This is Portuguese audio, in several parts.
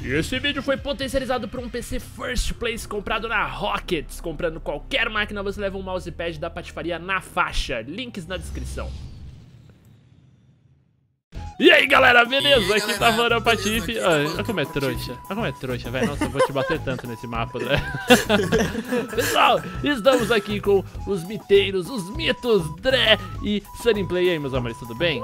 E esse vídeo foi potencializado por um PC First Place comprado na Rockets. Comprando qualquer máquina, você leva um mousepad da Patifaria na faixa. Links na descrição. E aí, galera, beleza? Aqui tá falando o Patife. Olha como é trouxa. Olha como é trouxa, velho. Nossa, eu vou te bater tanto nesse mapa, né? Pessoal, estamos aqui com os miteiros, os mitos, Dré e San. E aí, meus amores, tudo bem?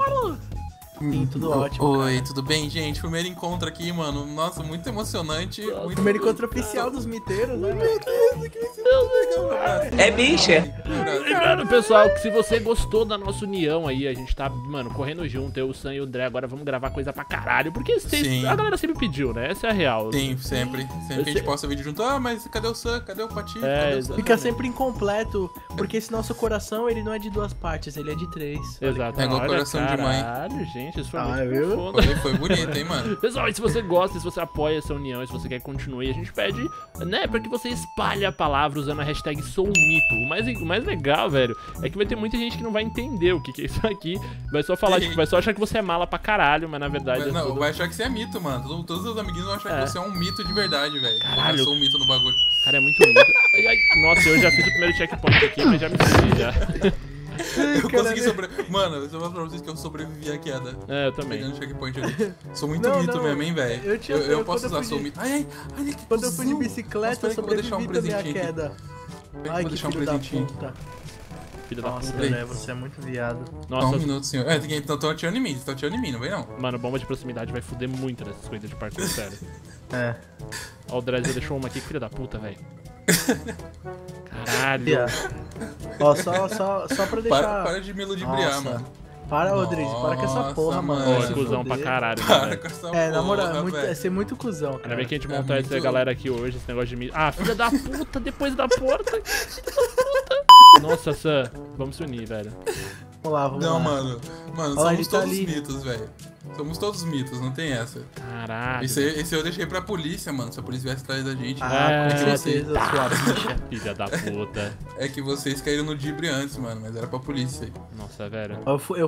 Sim, tudo ótimo. Oi, cara. Tudo bem, gente? Primeiro encontro aqui, mano. Nossa, muito emocionante. Nossa, muito primeiro encontro oficial dos miteiros, né? Meu Deus, que isso é bicha. Lembrando, pessoal, que se você gostou da nossa união aí, a gente tá, mano, correndo junto, eu, o San e o Dré. Agora vamos gravar coisa pra caralho, porque vocês, a galera sempre pediu, né? Essa é a real. Sim, sempre. Sempre que a gente posta vídeo junto, ah, mas cadê o San? Cadê o Patife? É, fica sempre incompleto, porque esse nosso coração, ele não é de duas partes, ele é de três. Exato. É igual coração de mãe. Caralho, gente. Isso foi muito foda. Foi bonito, hein, mano? Pessoal, e se você gosta, se você apoia essa união e se você quer continuar, a gente pede, né, pra que você espalhe a palavra usando a hashtag SouMito. O mais legal, velho, é que vai ter muita gente que não vai entender o que é isso aqui. Vai só falar, tipo, vai só achar que você é mala pra caralho, mas na verdade... Mas, não, vai achar que você é mito, mano. Todos os amiguinhos vão achar que você é um mito de verdade, velho. Caralho. Eu sou um mito no bagulho. Cara, é muito mito. Ai, nossa, eu já fiz o primeiro checkpoint aqui, mas já me fudi, já. Eu consegui sobreviver. Mano, eu falo pra vocês que eu sobrevivi à queda. É, eu também. Pegando checkpoint ali. Sou muito mito mesmo, hein, velho. Eu posso usar, sou mito. Ai, ai, que quando eu fui de bicicleta, eu sobrevivi à queda. Ai, que filho da puta. Filho da puta, né? Você é muito viado. Nossa. Só um minuto, senhor. É, estão atirando em mim, não vem não. Mano, bomba de proximidade vai foder muito nessas coisas de parkour, sério. É. Ó, o Drezzy deixou uma aqui, filho da puta, velho. Caralho. Ó, só pra deixar... Para de me ludibriar, mano. Para, Rodrigo, para com essa porra, mano. Ó, é cuzão pra caralho, mano. É, na moral, é ser muito cuzão, cara. Ainda bem que a gente montar essa galera aqui hoje, esse negócio de mim. Ah, filha da puta, depois da porta. Nossa, Sam, vamos se unir, velho. Vamos lá, vamos lá. Não, mano. Mano, somos todos mitos, velho. Somos todos mitos, não tem essa. Caralho. Esse eu deixei pra polícia, mano. Se a polícia viesse atrás da gente, ah, é que vocês... Filha da puta. É que vocês caíram no dibre antes, mano. Mas era pra polícia. Nossa, velho. Eu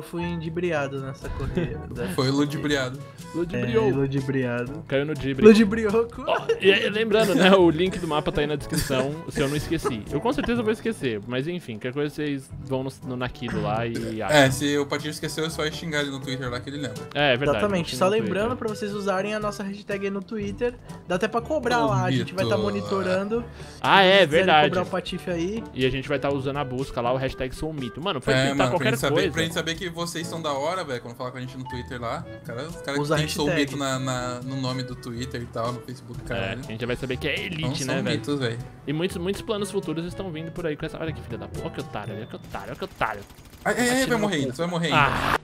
fui endibriado nessa corrida. Foi ludibriado. Ludibriou. É, ludibriado. Caiu no dibre. Ludibriou. Oh, e lembrando, né? O link do mapa tá aí na descrição. Se eu não esqueci. Eu com certeza vou esquecer. Mas enfim, qualquer coisa vocês vão no naquilo lá e... É, se o Patife esqueceu, é só xingar ele no Twitter lá que ele lembra. É, é verdade. Exatamente. Só lembrando pra vocês usarem a nossa hashtag aí no Twitter. Dá até pra cobrar lá. A gente vai estar monitorando. Ah, é verdade. Cobrar o Patife aí. E a gente vai estar usando a busca lá, o hashtag SouMito. Mano, pra inventar qualquer coisa. Pra gente saber que vocês são da hora, velho, quando falar com a gente no Twitter lá. Os caras que tem SouMito no nome do Twitter e tal, no Facebook, cara. É, a gente já vai saber que é elite, né, velho? E muitos planos futuros estão vindo por aí com essa... Olha que filha da porra. Olha que otário, olha que otário, olha que otário. É, vai morrer ainda, vai morrer ainda.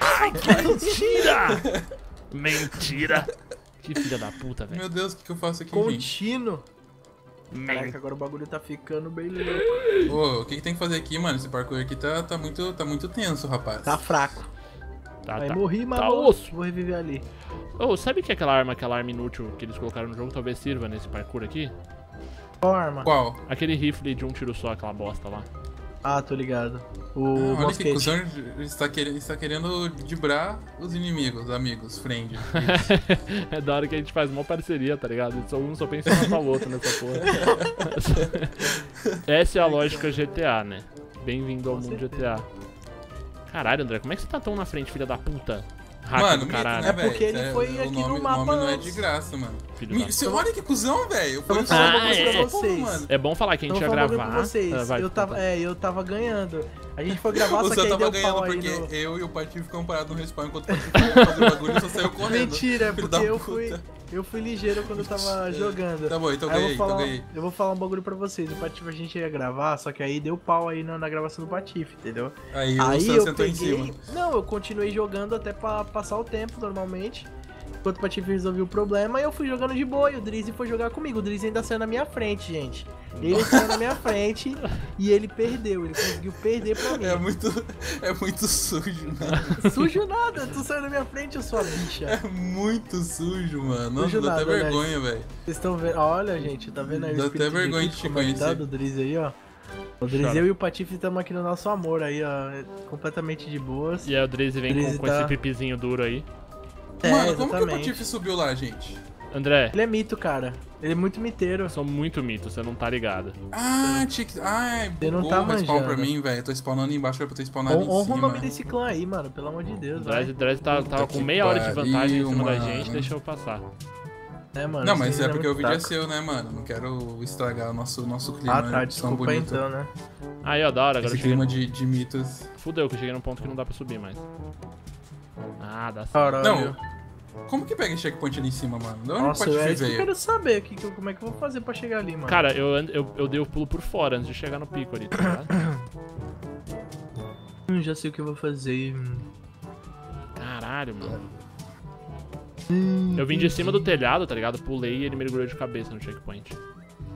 Ai, que mentira! Mentira! Que filha da puta, velho. Meu Deus, o que eu faço aqui, Contínuo. Gente? Caraca, agora o bagulho tá ficando bem louco. Ô, o que tem que fazer aqui, mano? Esse parkour aqui tá muito tenso, rapaz. Tá fraco. Vai morrer, mas vou reviver ali. Ô, sabe que aquela arma inútil que eles colocaram no jogo talvez sirva nesse parkour aqui? Qual arma? Qual? Aquele rifle de um tiro só, aquela bosta lá. Ah, tô ligado. Olha que cuzão está querendo dibrar os inimigos, amigos, friend. É da hora que a gente faz uma parceria, tá ligado? Um só pensa matar o outro nessa porra. Essa é a lógica GTA, né? Bem-vindo ao mundo GTA. Caralho, André, como é que você tá tão na frente, filha da puta? Mano, caralho. É porque ele foi aqui no mapa. O nome não é de graça, mano. Olha que cuzão, velho. Eu pra vocês. Mano. É bom falar que a gente ia gravar. Eu tava ganhando. A gente foi gravar, só que aí deu pau aí no... Eu tava ganhando porque eu e o Patife ficamos parados no respawn enquanto o Patife ia fazer o bagulho e só saiu correndo. Mentira, é porque eu fui ligeiro quando eu tava jogando. Tá bom, então ganhei, eu vou falar um bagulho pra vocês. O Patife a gente ia gravar, só que aí deu pau aí na gravação do Patife, entendeu? Aí o Sam sentou em cima. Não, eu continuei jogando até pra passar o tempo, normalmente. Enquanto o Patife resolveu o problema, eu fui jogando de boa e o Drezzy foi jogar comigo. O Drezzy ainda saiu na minha frente, gente. Ele saiu na minha frente e ele perdeu. Ele conseguiu perder pra mim. É muito sujo, mano. Sujo nada. Tu saiu na minha frente, eu sou a bicha. É muito sujo, mano. Nossa, dá até vergonha, velho. Vocês estão vendo? Olha, gente, tá vendo aí? Dá até vergonha de te conhecer. O Drezzy aí, ó. O Drezzy, eu e o Patife estamos aqui no nosso amor aí, ó. Completamente de boas. E aí o Drezzy vem com esse pipizinho duro aí. Mano, como que o Patife subiu lá, gente? André. Ele é mito, cara. Ele é muito miteiro. Eu sou muito mito, você não tá ligado. Ah, você não tá mais spawn pra mim, velho. Eu tô spawnando embaixo, eu tô spawnando em cima. Honra o nome desse clã aí, mano. Pelo amor de Deus. O Drezzy tava com meia hora de vantagem em cima da gente, deixou eu passar. É, mano. Não, mas é porque o vídeo é seu, né, mano? Não quero estragar o nosso clima. Ah, tá, desculpa então, né? Aí, ó, da hora. Agora esse clima de mitos. Fudeu, que eu cheguei num ponto que não dá pra subir mais. Ah, dá certo. Não. Como que pega esse checkpoint ali em cima, mano? Nossa, é isso que eu quero saber aqui, como é que eu vou fazer pra chegar ali, mano. Cara, eu dei o pulo por fora antes de chegar no pico ali, tá ligado? Já sei o que eu vou fazer. Caralho, mano. Eu vim de cima do telhado, tá ligado? Pulei e ele mergulhou de cabeça no checkpoint.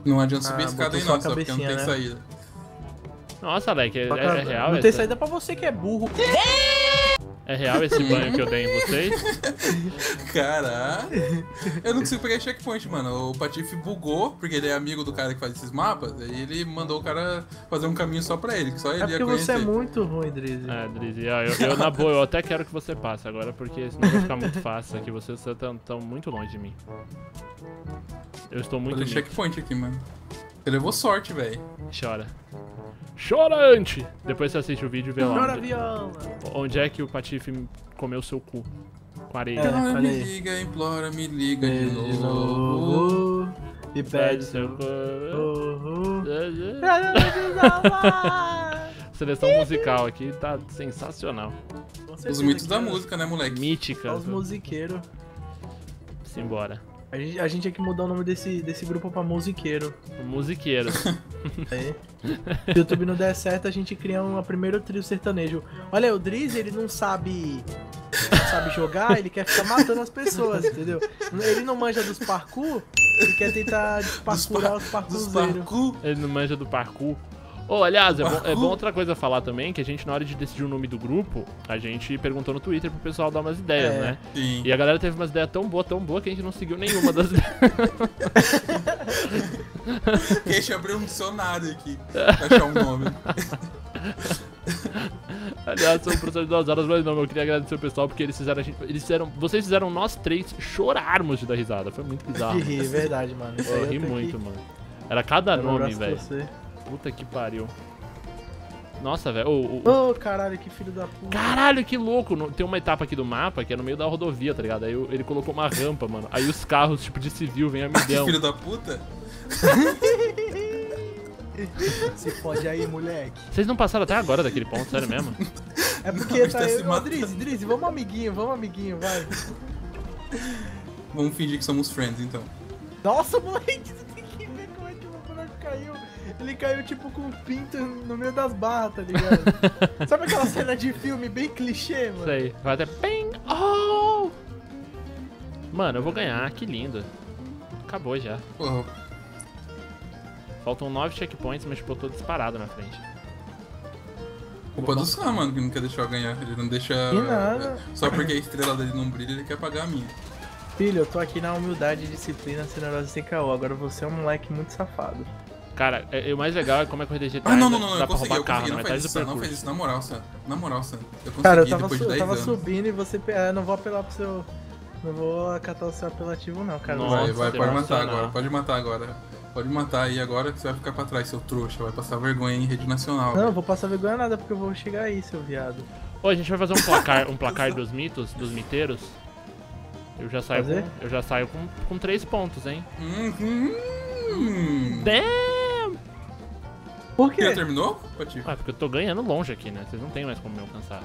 Não adianta subir a escada aí não, só porque não tem saída. Nossa, Alec, é real? Não tem saída pra você que é burro. É real esse banho que eu dei em vocês? Caralho. Eu não consigo pegar checkpoint, mano. O Patife bugou, porque ele é amigo do cara que faz esses mapas, e ele mandou o cara fazer um caminho só pra ele, que só ele ia conhecer. É porque você é muito ruim, Drezzy. É, Drezzy. Eu, na boa, eu até quero que você passe agora, porque senão vai ficar muito fácil aqui. Vocês estão muito longe de mim. Eu estou muito longe. Vou fazer checkpoint aqui, mano. Você levou sorte, velho. Chora. Chorante! Depois você assiste o vídeo e vê lá onde é que o Patife comeu seu cu. Com areia. Implora, me liga, implora, me liga de novo. E pede seu cu. Seleção musical aqui tá sensacional. Os mitos da música, né, moleque? Mítica. Os musiqueiros. Simbora. A gente tinha que mudar o nome desse grupo pra Musiqueiro. Musiqueiro. É. Se o YouTube não der certo, a gente cria um primeiro trio sertanejo. Olha, o Drezzy, ele não sabe jogar, ele quer ficar matando as pessoas, entendeu? Ele não manja dos parkour, ele quer tentar parkourar os parkouzeiros. Ele não manja do parkour. Oh, aliás, é bom outra coisa falar também, que a gente, na hora de decidir o nome do grupo, a gente perguntou no Twitter pro pessoal dar umas ideias, né? Sim. E a galera teve umas ideias tão boa, que a gente não seguiu nenhuma das ideias. Deixa eu abrir um dicionário aqui pra achar um nome. Aliás, são professores de 2 horas, mas não, eu queria agradecer o pessoal, porque vocês fizeram nós três chorarmos de dar risada, foi muito bizarro. Ri, verdade, mano. Eu ri muito, mano. Era cada nome, velho. Puta que pariu. Nossa, velho. Oh, caralho, que filho da puta. Caralho, que louco. Tem uma etapa aqui do mapa que é no meio da rodovia, tá ligado? Aí ele colocou uma rampa, mano. Aí os carros, tipo, de civil, vem a milhão. Filho da puta? Se fode aí, moleque. Vocês não passaram até agora daquele ponto, sério mesmo? É porque não, tá eu... Drezzy, vamos amiguinho, vai. Vamos fingir que somos friends, então. Nossa, moleque, você tem que ver como é que o moleque caiu. Ele caiu tipo com um pinto no meio das barras, tá ligado? Sabe aquela cena de filme bem clichê, mano? Sei, vai até ping! Oh! Mano, eu vou ganhar, que lindo. Acabou já. Uhum. Faltam 9 checkpoints, mas tipo, eu tô disparado na frente. Culpa do San, mano, que não quer deixar eu ganhar. Ele não deixa... Nada. Só porque a estrela dele não brilha, ele quer apagar a minha. Filho, eu tô aqui na humildade, disciplina, generosa e sem caô. Agora você é um moleque muito safado. Cara, o mais legal é como é que o RDG tá. Ah, não, eu consegui, não faz isso, na moral, San. Na moral, San. Eu consegui, cara, eu tava subindo e você... não vou apelar pro seu... Não vou acatar o seu apelativo, não, cara. Nossa, vai, pode matar agora, Pode matar aí agora que você vai ficar pra trás, seu trouxa. Vai passar vergonha em rede nacional. Não, eu vou passar vergonha nada, porque eu vou chegar aí, seu viado. Ô, a gente vai fazer um placar dos mitos, dos miteiros. Eu já saio com 3 pontos, hein. Por quê? Já terminou? Ah, porque eu tô ganhando longe aqui, né? Vocês não tem mais como me alcançar.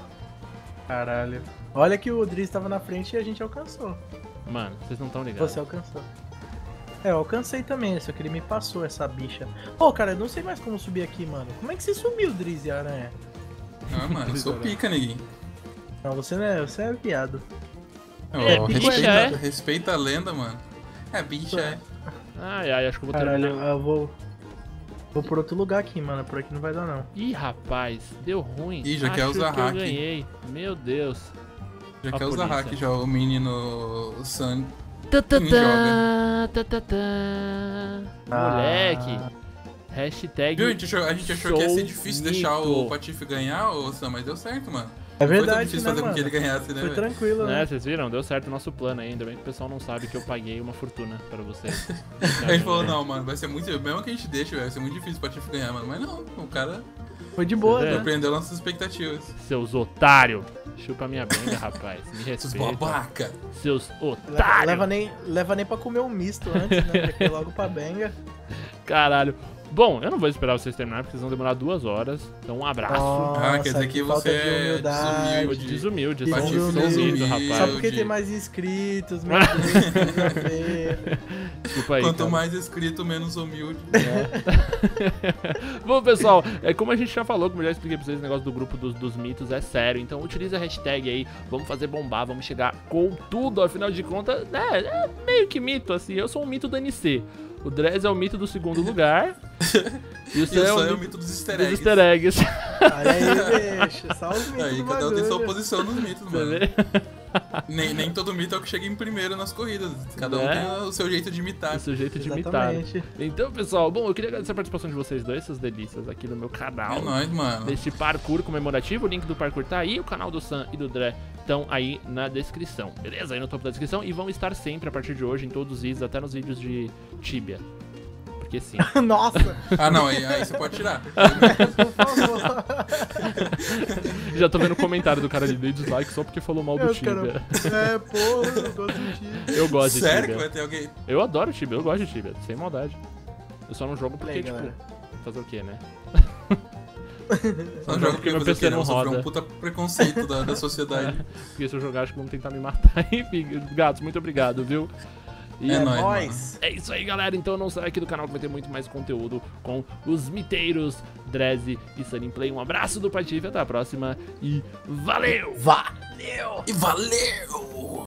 Caralho. Olha que o Drezzy tava na frente e a gente alcançou. Mano, vocês não tão ligados. Você alcançou. É, eu alcancei também, só que ele me passou essa bicha. Pô, cara, eu não sei mais como subir aqui, mano. Como é que você subiu, Drezzy, aranha? Ah, mano, eu sou pica, neguinho. Não, você não é, você é viado. Oh, respeita a lenda, mano. É, bicha, é. Ai, acho que eu vou terminar. Caralho, eu vou por outro lugar aqui, mano. Por aqui não vai dar, não. Ih, rapaz. Deu ruim. Ih, já quer usar hack. Eu ganhei. Meu Deus. Já quer usar hack, já. O menino San. Moleque. Hashtag. A gente achou que ia ser difícil deixar o Patife ganhar, San, mas deu certo, mano. É verdade, foi difícil, né, fazer, mano, com que ele ganhasse, né? Foi tranquilo, né? Vocês viram? Deu certo o nosso plano aí. Ainda bem que o pessoal não sabe que eu paguei uma fortuna pra vocês. A gente falou, não, mano, vai ser muito... Mesmo que a gente deixe, véio, vai ser muito difícil pra Patife ganhar, mano. Mas não, o cara... Foi de boa, né? Surpreendeu nossas expectativas. Seus otários! Chupa minha benga, rapaz. Me respeita. Seus babaca! Seus otários! Leva nem pra comer um misto antes, né? Porque logo pra benga. Caralho. Bom, eu não vou esperar vocês terminarem, porque vocês vão demorar 2 horas. Então, um abraço. Nossa, quer dizer que você é desumilde. Desumilde, rapaz. Só porque tem mais inscritos, meu Deus. Desculpa aí. Quanto cara. Mais inscrito, menos humilde. É. Bom, pessoal, como a gente já falou, como eu já expliquei pra vocês, o negócio do grupo dos mitos é sério. Então, utiliza a hashtag aí. Vamos fazer bombar, vamos chegar com tudo. Afinal de contas, é meio que mito, assim. Eu sou um mito do NC. O Drezzy é o mito do segundo lugar. E o San é o mito dos easter eggs. Aí, deixa, só os mitos. Aí, cada um tem sua posição nos mitos, mano. Nem todo mito é o que chega em primeiro nas corridas. Cada um tem o seu jeito de imitar. O seu jeito de imitar. Então, pessoal, bom, eu queria agradecer a participação de vocês dois, essas delícias aqui no meu canal. É nóis, mano. Deste parkour comemorativo, o link do parkour tá aí, o canal do San e do Dré estão aí na descrição, beleza? Aí no topo da descrição. E vão estar sempre, a partir de hoje, em todos os vídeos, até nos vídeos de Tibia. Porque sim. Nossa! Ah, não, aí você pode tirar. Por favor. Já tô vendo o comentário do cara ali, dei dislike só porque falou mal do Tibia. É, porra, eu gosto de Tibia. Eu gosto de Tibia. Sério que vai ter alguém? Eu adoro Tibia, eu gosto de Tibia, sem maldade. Eu só não jogo porque, tipo, galera, fazer o quê, né? Só jogo porque meu PC não roda. É um puta preconceito da sociedade. Porque se eu jogar, acho que vão tentar me matar. Enfim, gatos, muito obrigado, viu? E é nóis. É isso aí, galera. Então não sai aqui do canal que vai ter muito mais conteúdo com os miteiros Drezzy e Sunnyplay. Um abraço do Patife, até a próxima e valeu! Valeu! E valeu!